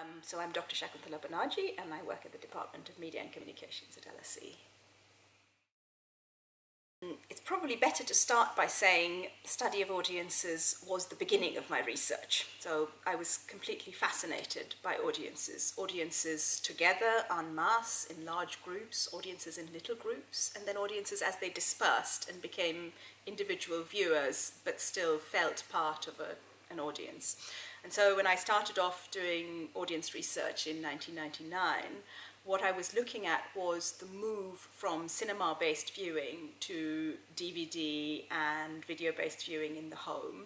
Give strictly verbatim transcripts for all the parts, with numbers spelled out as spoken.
Um, so I'm Doctor Shakuntala Banaji, and I work at the Department of Media and Communications at L S E. It's probably better to start by saying the study of audiences was the beginning of my research. So I was completely fascinated by audiences. Audiences together, en masse, in large groups, audiences in little groups, and then audiences as they dispersed and became individual viewers, but still felt part of a, an audience. And so when I started off doing audience research in nineteen ninety-nine, what I was looking at was the move from cinema-based viewing to D V D and video-based viewing in the home.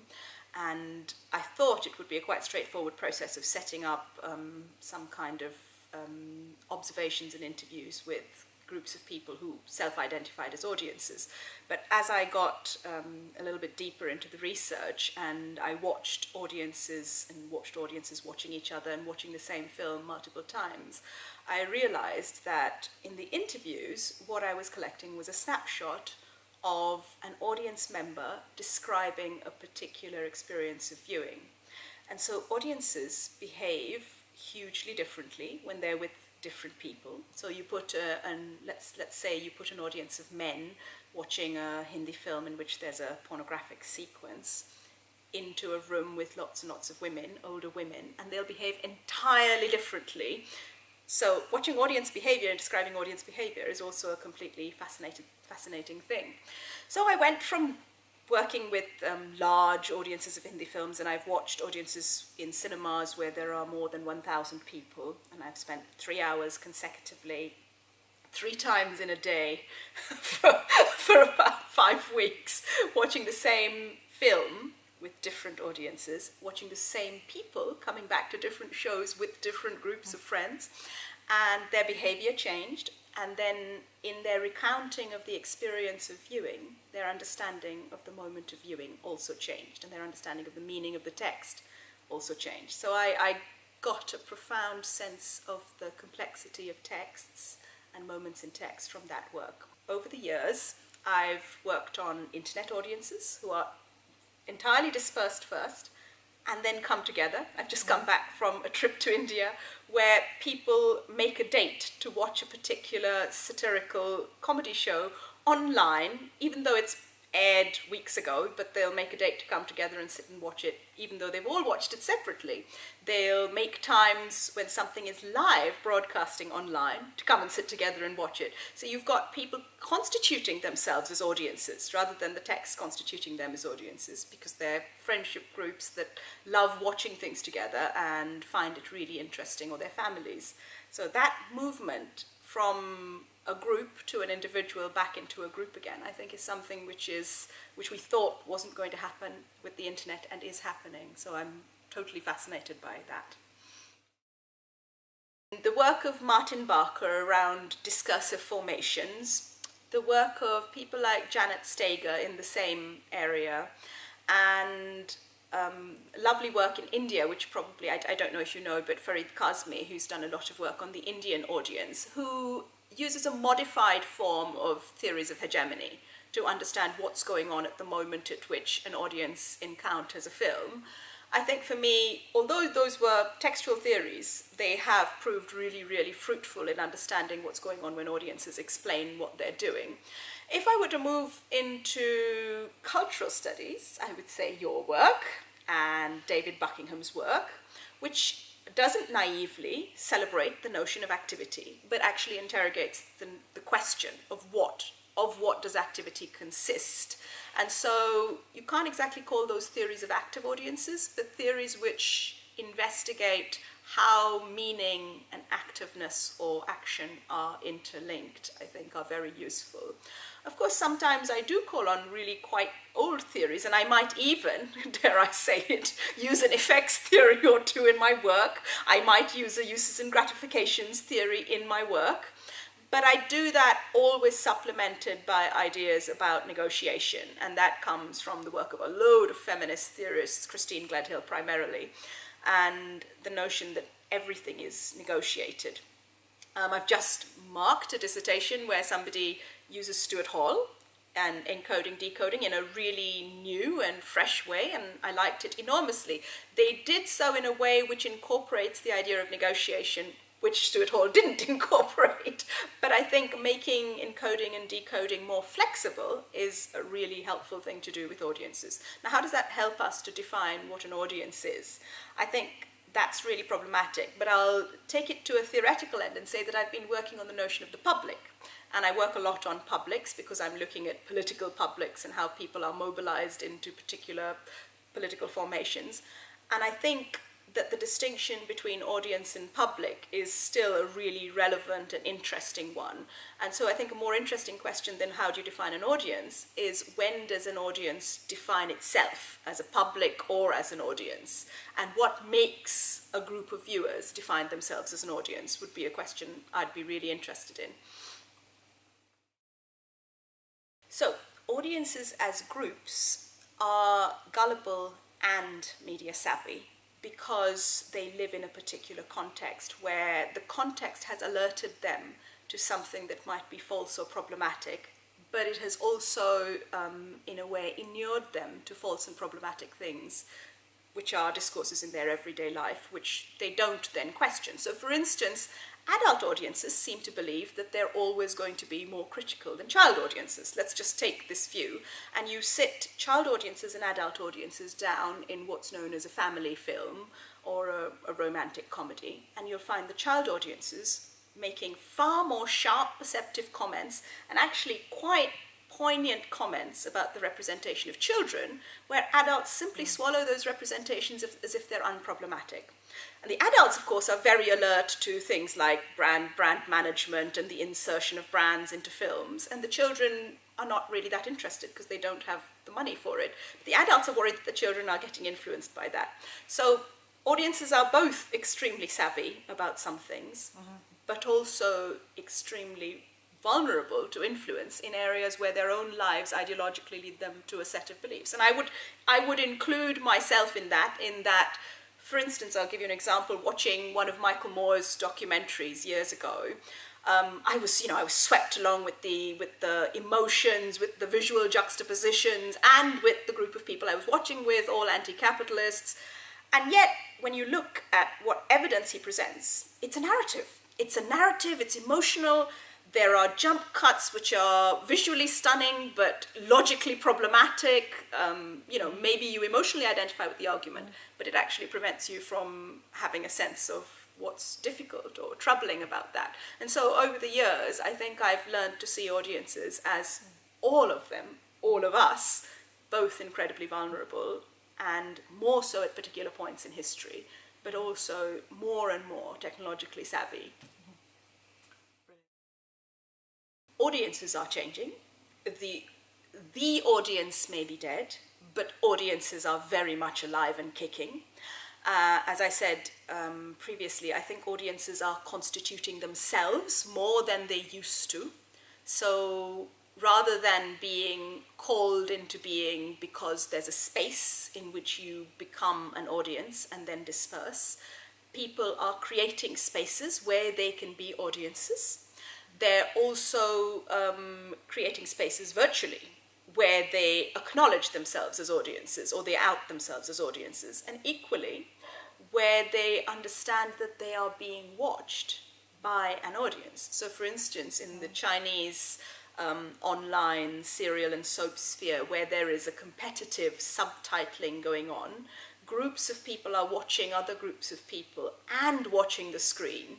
And I thought it would be a quite straightforward process of setting up um, some kind of um, observations and interviews with groups of people who self-identified as audiences. But as I got um, a little bit deeper into the research, and I watched audiences and watched audiences watching each other and watching the same film multiple times, I realized that in the interviews, what I was collecting was a snapshot of an audience member describing a particular experience of viewing. And so audiences behave hugely differently when they're with different people. So you put, a, an, let's, let's say you put an audience of men watching a Hindi film in which there's a pornographic sequence into a room with lots and lots of women, older women, and they'll behave entirely differently. So watching audience behavior and describing audience behavior is also a completely fascinating, fascinating thing. So I went from working with um, large audiences of Hindi films, and I've watched audiences in cinemas where there are more than one thousand people, and I've spent three hours consecutively, three times in a day, for, for about five weeks, watching the same film with different audiences, watching the same people, coming back to different shows with different groups of friends, and their behavior changed. And then in their recounting of the experience of viewing, their understanding of the moment of viewing also changed, and their understanding of the meaning of the text also changed. So I, I got a profound sense of the complexity of texts and moments in text from that work. Over the years, I've worked on internet audiences who are entirely dispersed first, and then come together. I've just come back from a trip to India where people make a date to watch a particular satirical comedy show online, even though it's aired weeks ago, but they'll make a date to come together and sit and watch it, even though they've all watched it separately. They'll make times when something is live broadcasting online to come and sit together and watch it. So you've got people constituting themselves as audiences rather than the text constituting them as audiences, because they're friendship groups that love watching things together and find it really interesting, or their families. So that movement from a group to an individual back into a group again, I think, is something which is which we thought wasn't going to happen with the internet and is happening. So I'm totally fascinated by that. The work of Martin Barker around discursive formations, the work of people like Janet Staiger in the same area, and Um, lovely work in India, which probably, I, I don't know if you know, but Farid Kazmi, who's done a lot of work on the Indian audience, who uses a modified form of theories of hegemony to understand what's going on at the moment at which an audience encounters a film. I think for me, although those were textual theories, they have proved really, really fruitful in understanding what's going on when audiences explain what they're doing. If I were to move into cultural studies, I would say your work and David Buckingham's work, which doesn't naively celebrate the notion of activity, but actually interrogates the, the question of what, of what does activity consist? And so you can't exactly call those theories of active audiences, but theories which investigate how meaning and activeness or action are interlinked, I think, are very useful. Of course, sometimes I do call on really quite old theories, and I might even, dare I say it, use an effects theory or two in my work. I might use a uses and gratifications theory in my work. But I do that always supplemented by ideas about negotiation, and that comes from the work of a load of feminist theorists, Christine Gledhill primarily, and the notion that everything is negotiated. Um, I've just marked a dissertation where somebody uses Stuart Hall and encoding, decoding in a really new and fresh way, and I liked it enormously. They did so in a way which incorporates the idea of negotiation, which Stuart Hall didn't incorporate. But I think making encoding and decoding more flexible is a really helpful thing to do with audiences. Now, how does that help us to define what an audience is? I think that's really problematic, but I'll take it to a theoretical end and say that I've been working on the notion of the public. And I work a lot on publics because I'm looking at political publics and how people are mobilized into particular political formations. And I think that the distinction between audience and public is still a really relevant and interesting one. And so I think a more interesting question than how do you define an audience is, when does an audience define itself as a public or as an audience? And what makes a group of viewers define themselves as an audience would be a question I'd be really interested in. So, audiences as groups are gullible and media savvy because they live in a particular context where the context has alerted them to something that might be false or problematic, but it has also, um, in a way, inured them to false and problematic things, which are discourses in their everyday life, which they don't then question. So, for instance, adult audiences seem to believe that they're always going to be more critical than child audiences. Let's just take this view. And you sit child audiences and adult audiences down in what's known as a family film or a, a romantic comedy, and you'll find the child audiences making far more sharp, perceptive comments and actually quite poignant comments about the representation of children, where adults simply swallow those representations as if they're unproblematic. And the adults, of course, are very alert to things like brand, brand management and the insertion of brands into films, and the children are not really that interested because they don't have the money for it. But the adults are worried that the children are getting influenced by that. So audiences are both extremely savvy about some things, mm-hmm. but also extremely vulnerable to influence in areas where their own lives ideologically lead them to a set of beliefs. And I would, I would include myself in that, in that, for instance, I'll give you an example, watching one of Michael Moore's documentaries years ago, um, I was, you know, I was swept along with the, with the emotions, with the visual juxtapositions, and with the group of people I was watching with, all anti-capitalists. And yet, when you look at what evidence he presents, it's a narrative. It's a narrative, it's emotional. There are jump cuts which are visually stunning but logically problematic. Um, you know, maybe you emotionally identify with the argument, but it actually prevents you from having a sense of what's difficult or troubling about that. And so over the years, I think I've learned to see audiences as all of them, all of us, both incredibly vulnerable and more so at particular points in history, but also more and more technologically savvy. Audiences are changing. The, the audience may be dead, but audiences are very much alive and kicking. Uh, as I said um, previously, I think audiences are constituting themselves more than they used to. So rather than being called into being because there's a space in which you become an audience and then disperse, people are creating spaces where they can be audiences. They're also um, creating spaces virtually where they acknowledge themselves as audiences or they out themselves as audiences, and equally where they understand that they are being watched by an audience. So, for instance, in the Chinese um, online serial and soap sphere, where there is a competitive subtitling going on, groups of people are watching other groups of people and watching the screen,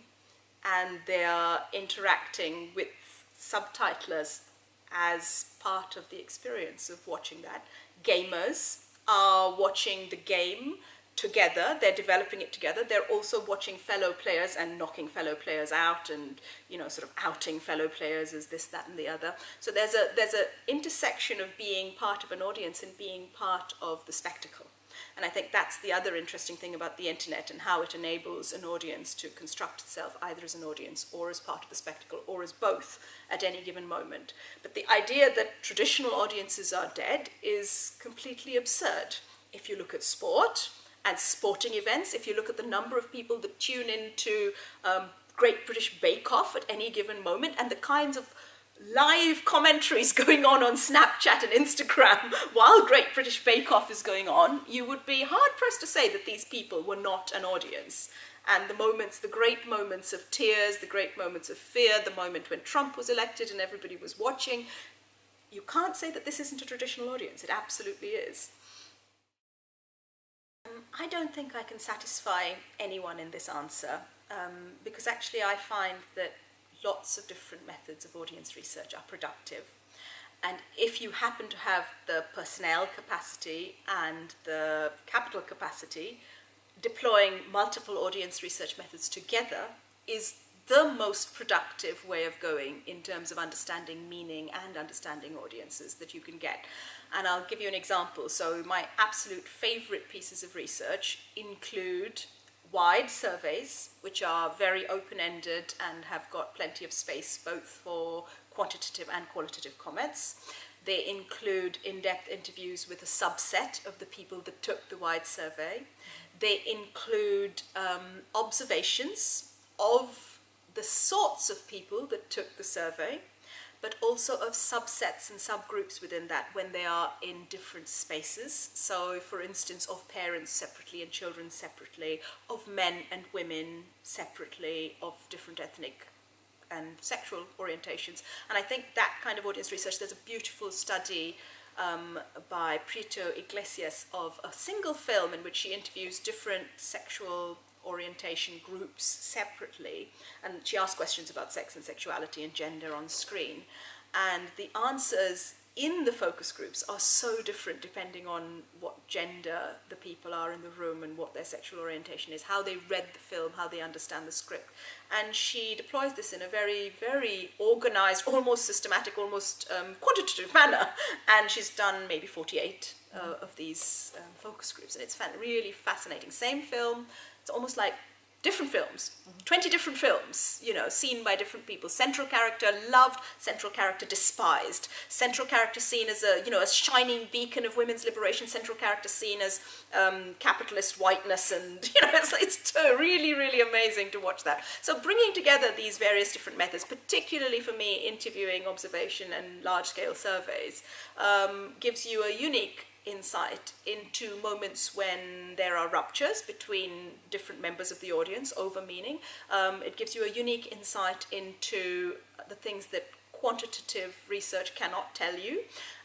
and they are interacting with subtitlers as part of the experience of watching that. Gamers are watching the game together, they're developing it together, they're also watching fellow players and knocking fellow players out and, you know, sort of outing fellow players as this, that and the other. So there's a, there's a intersection of being part of an audience and being part of the spectacle. And I think that's the other interesting thing about the internet and how it enables an audience to construct itself either as an audience or as part of the spectacle or as both at any given moment. But the idea that traditional audiences are dead is completely absurd. If you look at sport and sporting events, if you look at the number of people that tune into um, Great British Bake Off at any given moment and the kinds of live commentaries going on on Snapchat and Instagram while Great British Bake Off is going on, you would be hard-pressed to say that these people were not an audience. And the moments, the great moments of tears, the great moments of fear, the moment when Trump was elected and everybody was watching, you can't say that this isn't a traditional audience. It absolutely is. Um, I don't think I can satisfy anyone in this answer, um, because actually I find that lots of different methods of audience research are productive. And if you happen to have the personnel capacity and the capital capacity, deploying multiple audience research methods together is the most productive way of going in terms of understanding meaning and understanding audiences that you can get. And I'll give you an example. So my absolute favorite pieces of research include wide surveys, which are very open-ended and have got plenty of space both for quantitative and qualitative comments. They include in-depth interviews with a subset of the people that took the wide survey. They include um, observations of the sorts of people that took the survey, but also of subsets and subgroups within that when they are in different spaces. So, for instance, of parents separately and children separately, of men and women separately, of different ethnic and sexual orientations. And I think that kind of audience research, there's a beautiful study um, by Prieto Iglesias of a single film in which she interviews different sexual orientation groups separately, and she asked questions about sex and sexuality and gender on screen, and the answers in the focus groups are so different depending on what gender the people are in the room and what their sexual orientation is, how they read the film, how they understand the script. And she deploys this in a very, very organized, almost systematic, almost um, quantitative manner, and she's done maybe forty-eight uh, of these um, focus groups, and it's fan really fascinating. Same film, it's almost like different films, mm-hmm. twenty different films, you know, seen by different people. Central character loved, central character despised. Central character seen as a, you know, a shining beacon of women's liberation. Central character seen as um, capitalist whiteness, and you know, it's, it's really, really amazing to watch that. So bringing together these various different methods, particularly for me, interviewing, observation, and large-scale surveys, um, gives you a unique insight into moments when there are ruptures between different members of the audience over meaning. Um, it gives you a unique insight into the things that quantitative research cannot tell you,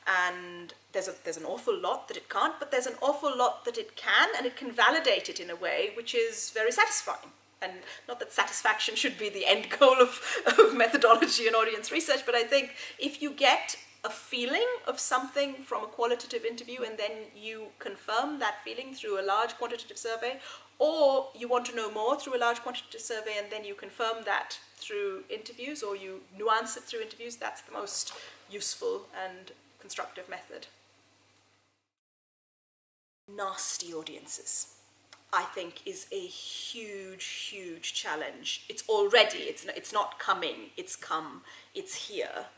and there's, a, there's an awful lot that it can't, but there's an awful lot that it can, and it can validate it in a way which is very satisfying. And not that satisfaction should be the end goal of, of methodology and audience research, but I think if you get a feeling of something from a qualitative interview and then you confirm that feeling through a large quantitative survey, or you want to know more through a large quantitative survey and then you confirm that through interviews, or you nuance it through interviews, that's the most useful and constructive method. Nasty audiences, I think, is a huge, huge challenge. It's already, it's, it's not coming, it's come, it's here.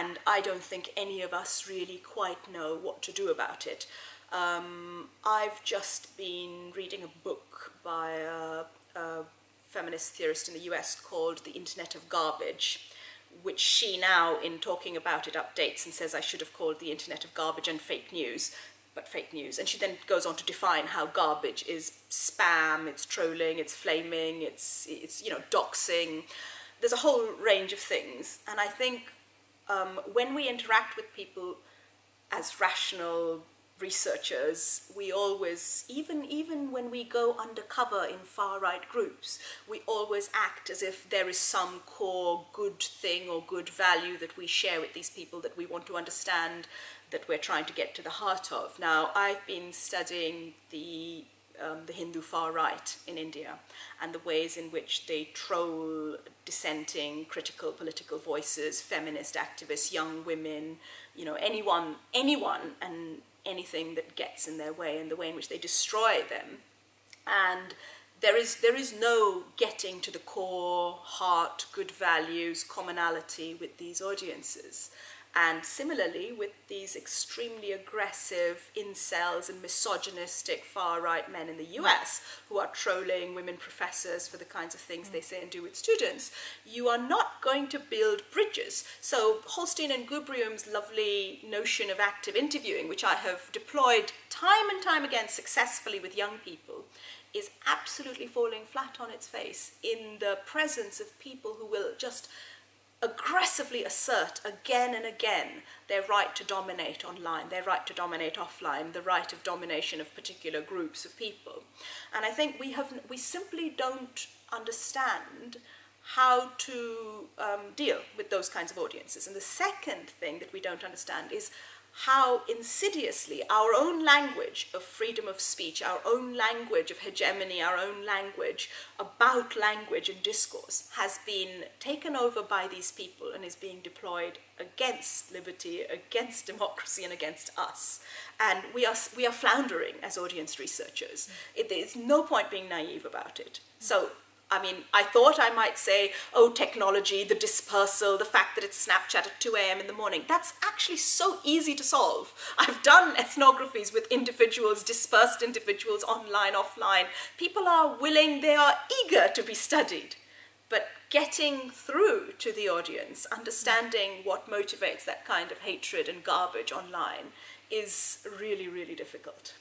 And I don't think any of us really quite know what to do about it. Um, I've just been reading a book by a, a feminist theorist in the U S called The Internet of Garbage, which she now, in talking about it, updates and says I should have called The Internet of Garbage and Fake News, but fake news. And she then goes on to define how garbage is spam, it's trolling, it's flaming, it's, it's you know, doxing. There's a whole range of things, and I think Um, when we interact with people as rational researchers, we always, even, even when we go undercover in far-right groups, we always act as if there is some core good thing or good value that we share with these people that we want to understand, that we're trying to get to the heart of. Now, I've been studying the Um, the Hindu far-right in India and the ways in which they troll dissenting, critical political voices, feminist activists, young women, you know, anyone, anyone and anything that gets in their way, and the way in which they destroy them. And there is, there is no getting to the core, heart, good values, commonality with these audiences. And similarly, with these extremely aggressive incels and misogynistic far-right men in the U S who are trolling women professors for the kinds of things mm. they say and do with students, you are not going to build bridges. So Holstein and Gubrium's lovely notion of active interviewing, which I have deployed time and time again successfully with young people, is absolutely falling flat on its face in the presence of people who will just aggressively assert again and again their right to dominate online, their right to dominate offline, the right of domination of particular groups of people. And I think we have we simply don't understand how to um, deal with those kinds of audiences. And the second thing that we don't understand is how insidiously our own language of freedom of speech, our own language of hegemony, our own language about language and discourse has been taken over by these people and is being deployed against liberty, against democracy, and against us. And we are, we are floundering as audience researchers. It, there's no point being naive about it. So, I mean, I thought I might say, oh, technology, the dispersal, the fact that it's Snapchat at two A M in the morning. That's actually so easy to solve. I've done ethnographies with individuals, dispersed individuals, online, offline. People are willing, they are eager to be studied. But getting through to the audience, understanding what motivates that kind of hatred and garbage online is really, really difficult.